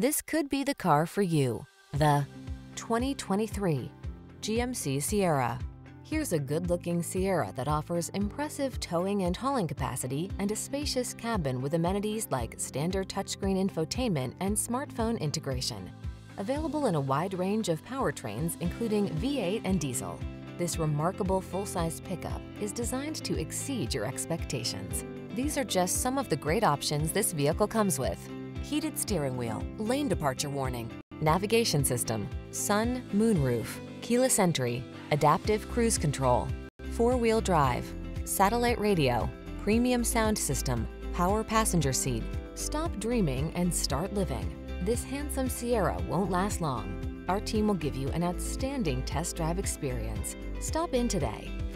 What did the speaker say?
This could be the car for you. The 2023 GMC Sierra. Here's a good-looking Sierra that offers impressive towing and hauling capacity and a spacious cabin with amenities like standard touchscreen infotainment and smartphone integration. Available in a wide range of powertrains, including V8 and diesel, this remarkable full-size pickup is designed to exceed your expectations. These are just some of the great options this vehicle comes with: heated steering wheel, lane departure warning, navigation system, sun, moon roof, keyless entry, adaptive cruise control, four-wheel drive, satellite radio, premium sound system, power passenger seat. Stop dreaming and start living. This handsome Sierra won't last long. Our team will give you an outstanding test drive experience. Stop in today.